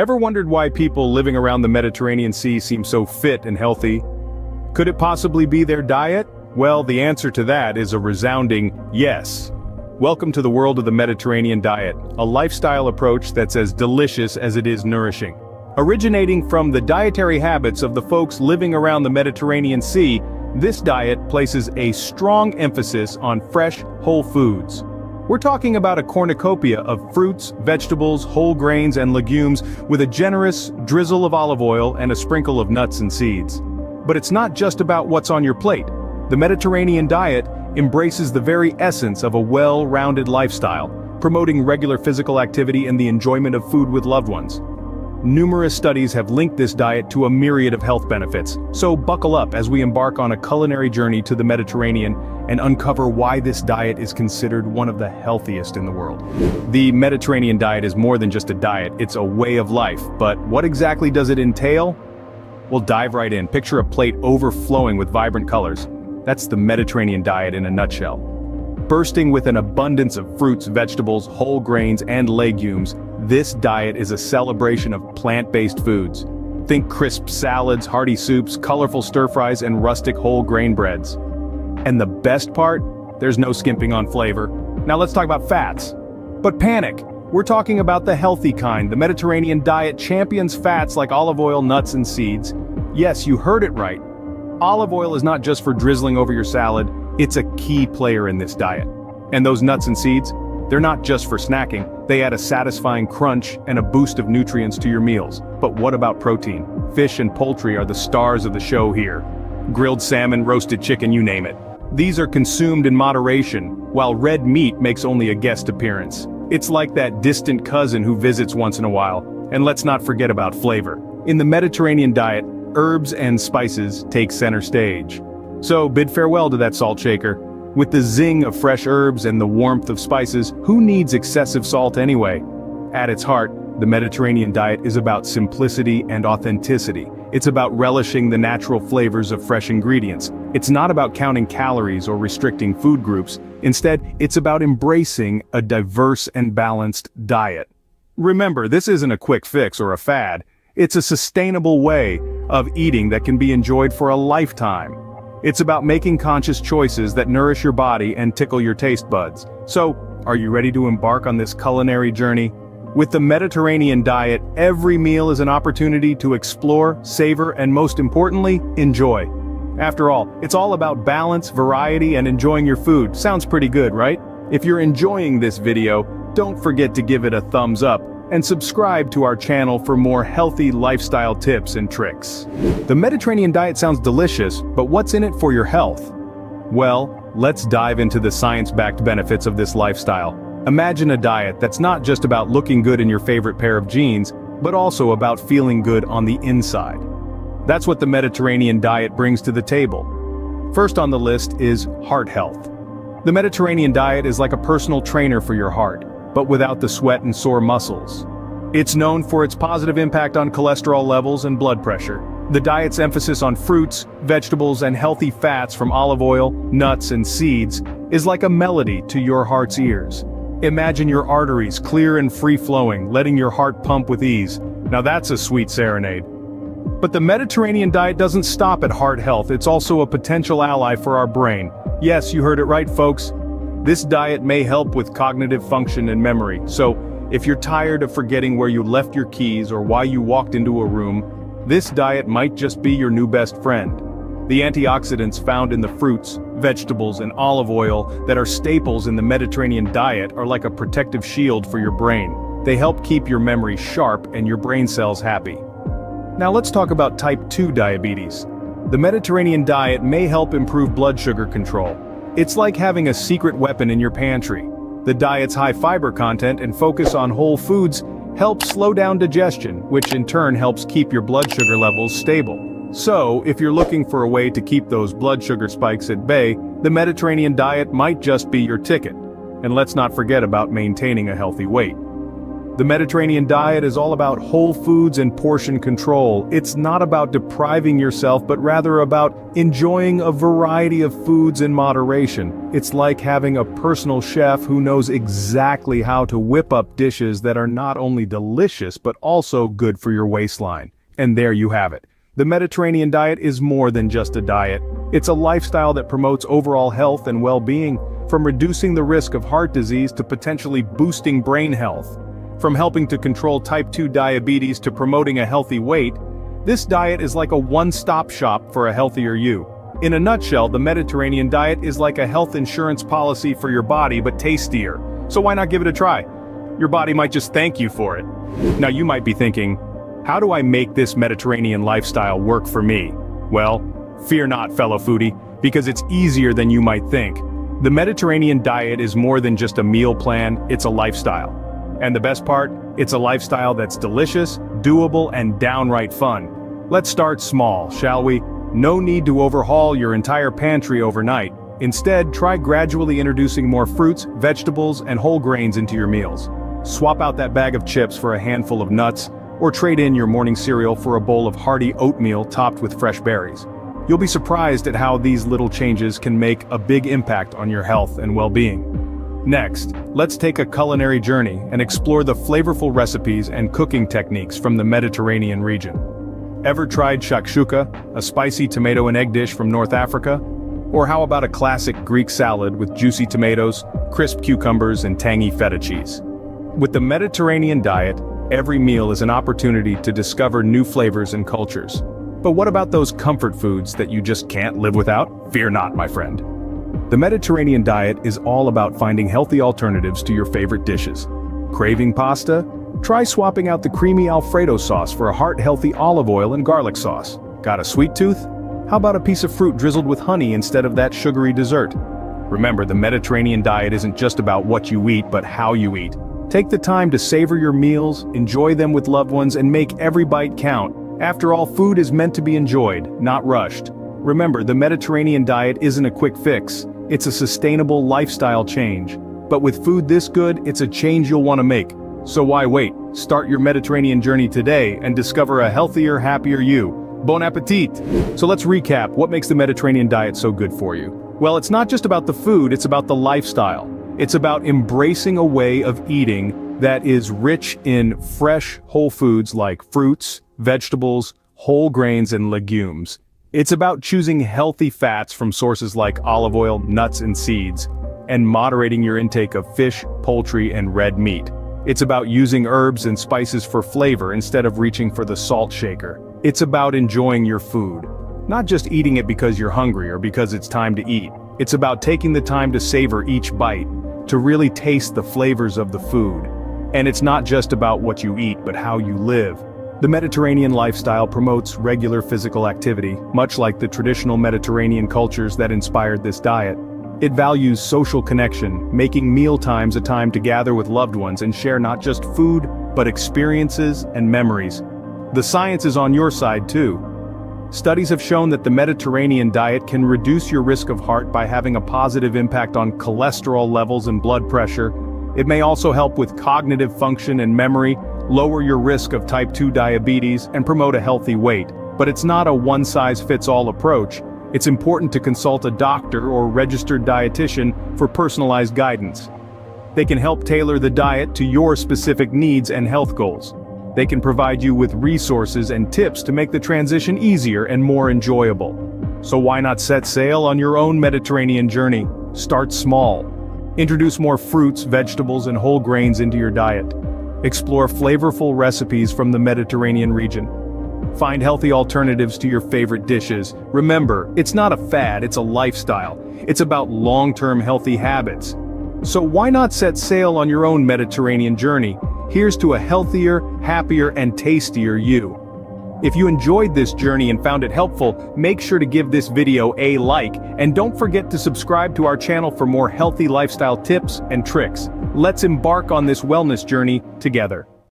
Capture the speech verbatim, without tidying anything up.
Ever wondered why people living around the Mediterranean Sea seem so fit and healthy? Could it possibly be their diet? Well, the answer to that is a resounding yes. Welcome to the world of the Mediterranean diet, a lifestyle approach that's as delicious as it is nourishing. Originating from the dietary habits of the folks living around the Mediterranean Sea, this diet places a strong emphasis on fresh, whole foods. We're talking about a cornucopia of fruits, vegetables, whole grains, and legumes with a generous drizzle of olive oil and a sprinkle of nuts and seeds. But it's not just about what's on your plate. The Mediterranean diet embraces the very essence of a well-rounded lifestyle, promoting regular physical activity and the enjoyment of food with loved ones. Numerous studies have linked this diet to a myriad of health benefits, so buckle up as we embark on a culinary journey to the Mediterranean and uncover why this diet is considered one of the healthiest in the world. The Mediterranean diet is more than just a diet, it's a way of life, but what exactly does it entail? We'll dive right in. Picture a plate overflowing with vibrant colors. That's the Mediterranean diet in a nutshell. Bursting with an abundance of fruits, vegetables, whole grains, and legumes, this diet is a celebration of plant-based foods. Think crisp salads, hearty soups, colorful stir-fries, and rustic whole grain breads. And the best part? There's no skimping on flavor. Now let's talk about fats. But panic! We're talking about the healthy kind. The Mediterranean diet champions fats like olive oil, nuts, and seeds. Yes, you heard it right. Olive oil is not just for drizzling over your salad, it's a key player in this diet. And those nuts and seeds? They're not just for snacking, they add a satisfying crunch and a boost of nutrients to your meals. But what about protein? Fish and poultry are the stars of the show here. Grilled salmon, roasted chicken, you name it. These are consumed in moderation, while red meat makes only a guest appearance. It's like that distant cousin who visits once in a while. And let's not forget about flavor. In the Mediterranean diet, herbs and spices take center stage. So bid farewell to that salt shaker. With the zing of fresh herbs and the warmth of spices, who needs excessive salt anyway? At its heart, the Mediterranean diet is about simplicity and authenticity. It's about relishing the natural flavors of fresh ingredients. It's not about counting calories or restricting food groups. Instead, it's about embracing a diverse and balanced diet. Remember, this isn't a quick fix or a fad. It's a sustainable way of eating that can be enjoyed for a lifetime. It's about making conscious choices that nourish your body and tickle your taste buds. So, are you ready to embark on this culinary journey? With the Mediterranean diet, every meal is an opportunity to explore, savor, and most importantly, enjoy. After all, it's all about balance, variety, and enjoying your food. Sounds pretty good, right? If you're enjoying this video, don't forget to give it a thumbs up and subscribe to our channel for more healthy lifestyle tips and tricks. The Mediterranean diet sounds delicious, but what's in it for your health? Well, let's dive into the science-backed benefits of this lifestyle. Imagine a diet that's not just about looking good in your favorite pair of jeans, but also about feeling good on the inside. That's what the Mediterranean diet brings to the table. First on the list is heart health. The Mediterranean diet is like a personal trainer for your heart, but without the sweat and sore muscles. It's known for its positive impact on cholesterol levels and blood pressure. The diet's emphasis on fruits, vegetables, and healthy fats from olive oil, nuts, and seeds is like a melody to your heart's ears. Imagine your arteries clear and free-flowing, letting your heart pump with ease. Now that's a sweet serenade. But the Mediterranean diet doesn't stop at heart health, it's also a potential ally for our brain. Yes, you heard it right, folks. This diet may help with cognitive function and memory, so if you're tired of forgetting where you left your keys or why you walked into a room, this diet might just be your new best friend. The antioxidants found in the fruits, vegetables, and olive oil that are staples in the Mediterranean diet are like a protective shield for your brain. They help keep your memory sharp and your brain cells happy. Now let's talk about type two diabetes. The Mediterranean diet may help improve blood sugar control. It's like having a secret weapon in your pantry. The diet's high fiber content and focus on whole foods helps slow down digestion, which in turn helps keep your blood sugar levels stable. So, if you're looking for a way to keep those blood sugar spikes at bay, the Mediterranean diet might just be your ticket. And let's not forget about maintaining a healthy weight. The Mediterranean diet is all about whole foods and portion control. It's not about depriving yourself, but rather about enjoying a variety of foods in moderation. It's like having a personal chef who knows exactly how to whip up dishes that are not only delicious, but also good for your waistline. And there you have it. The Mediterranean diet is more than just a diet. It's a lifestyle that promotes overall health and well-being, from reducing the risk of heart disease to potentially boosting brain health. From helping to control type two diabetes to promoting a healthy weight, this diet is like a one-stop shop for a healthier you. In a nutshell, the Mediterranean diet is like a health insurance policy for your body, but tastier. So why not give it a try? Your body might just thank you for it. Now you might be thinking, how do I make this Mediterranean lifestyle work for me? Well, fear not, fellow foodie, because it's easier than you might think. The Mediterranean diet is more than just a meal plan, it's a lifestyle. And the best part, it's a lifestyle that's delicious, doable, and downright fun. Let's start small, shall we? No need to overhaul your entire pantry overnight. Instead, try gradually introducing more fruits, vegetables, and whole grains into your meals. Swap out that bag of chips for a handful of nuts, or trade in your morning cereal for a bowl of hearty oatmeal topped with fresh berries. You'll be surprised at how these little changes can make a big impact on your health and well-being. Next, let's take a culinary journey and explore the flavorful recipes and cooking techniques from the Mediterranean region. Ever tried shakshuka, a spicy tomato and egg dish from North Africa? Or how about a classic Greek salad with juicy tomatoes, crisp cucumbers, and tangy feta cheese? With the Mediterranean diet, every meal is an opportunity to discover new flavors and cultures. But what about those comfort foods that you just can't live without? Fear not, my friend. The Mediterranean diet is all about finding healthy alternatives to your favorite dishes. Craving pasta? Try swapping out the creamy Alfredo sauce for a heart-healthy olive oil and garlic sauce. Got a sweet tooth? How about a piece of fruit drizzled with honey instead of that sugary dessert? Remember, the Mediterranean diet isn't just about what you eat, but how you eat. Take the time to savor your meals, enjoy them with loved ones, and make every bite count. After all, food is meant to be enjoyed, not rushed. Remember, the Mediterranean diet isn't a quick fix. It's a sustainable lifestyle change. But with food this good, it's a change you'll want to make. So why wait? Start your Mediterranean journey today and discover a healthier, happier you. Bon appetit! So let's recap, what makes the Mediterranean diet so good for you? Well, it's not just about the food, it's about the lifestyle. It's about embracing a way of eating that is rich in fresh, whole foods like fruits, vegetables, whole grains, and legumes. It's about choosing healthy fats from sources like olive oil, nuts, and seeds, and moderating your intake of fish, poultry, and red meat. It's about using herbs and spices for flavor instead of reaching for the salt shaker. It's about enjoying your food, not just eating it because you're hungry or because it's time to eat. It's about taking the time to savor each bite, to really taste the flavors of the food. And it's not just about what you eat, but how you live. The Mediterranean lifestyle promotes regular physical activity, much like the traditional Mediterranean cultures that inspired this diet. It values social connection, making mealtimes a time to gather with loved ones and share not just food, but experiences and memories. The science is on your side too. Studies have shown that the Mediterranean diet can reduce your risk of heart by having a positive impact on cholesterol levels and blood pressure. It may also help with cognitive function and memory, lower your risk of type two diabetes, and promote a healthy weight. But it's not a one-size-fits-all approach. It's important to consult a doctor or registered dietitian for personalized guidance. They can help tailor the diet to your specific needs and health goals. They can provide you with resources and tips to make the transition easier and more enjoyable. So why not set sail on your own Mediterranean journey? Start small. Introduce more fruits, vegetables, and whole grains into your diet. Explore flavorful recipes from the Mediterranean region. Find healthy alternatives to your favorite dishes. Remember, it's not a fad, it's a lifestyle. It's about long-term healthy habits. So why not set sail on your own Mediterranean journey? Here's to a healthier, happier, and tastier you. If you enjoyed this journey and found it helpful, make sure to give this video a like, and don't forget to subscribe to our channel for more healthy lifestyle tips and tricks. Let's embark on this wellness journey together.